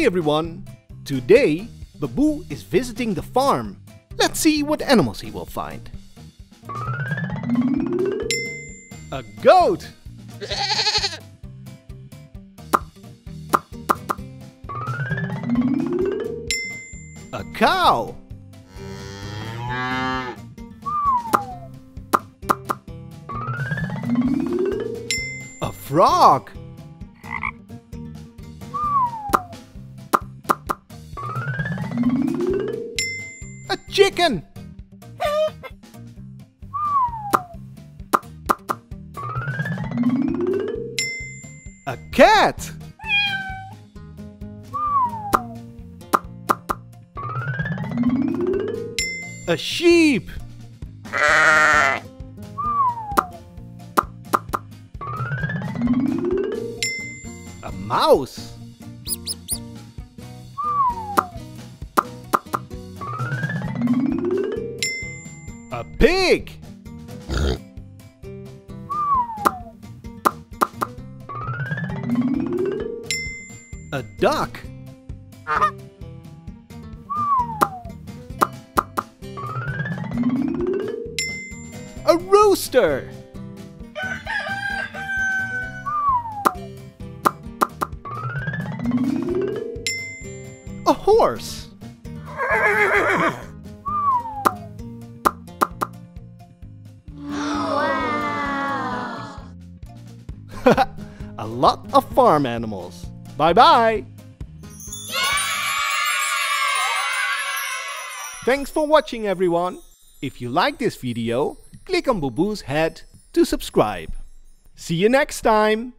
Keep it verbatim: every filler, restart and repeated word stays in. Hi everyone! Today, Baboo is visiting the farm. Let's see what animals he will find. A goat! A cow! A frog! A chicken! A cat! A sheep! A mouse! A pig! A duck! A rooster! A horse! Wow! A lot of farm animals. Bye-bye! Yeah! Thanks for watching, everyone! If you like this video, click on Baboo's head to subscribe. See you next time!